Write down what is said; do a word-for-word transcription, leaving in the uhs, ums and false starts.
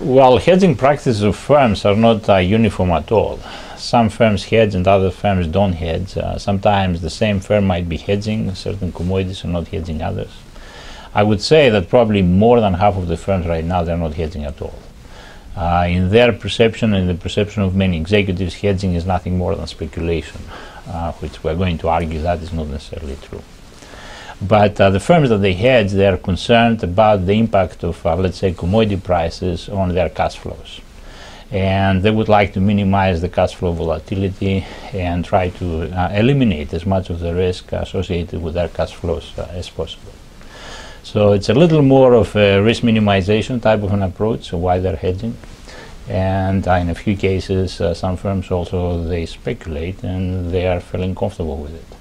Well, hedging practices of firms are not uh, uniform at all. Some firms hedge and other firms don't hedge. Uh, sometimes the same firm might be hedging certain commodities and not hedging others. I would say that probably more than half of the firms right now, they're not hedging at all. Uh, in their perception and the perception of many executives, hedging is nothing more than speculation, uh, which we're going to argue that is not necessarily true. But uh, the firms that they hedge, they are concerned about the impact of, uh, let's say, commodity prices on their cash flows. And they would like to minimize the cash flow volatility and try to uh, eliminate as much of the risk associated with their cash flows uh, as possible. So it's a little more of a risk minimization type of an approach, so why they're hedging. And uh, in a few cases, uh, some firms also, they speculate and they are feeling comfortable with it.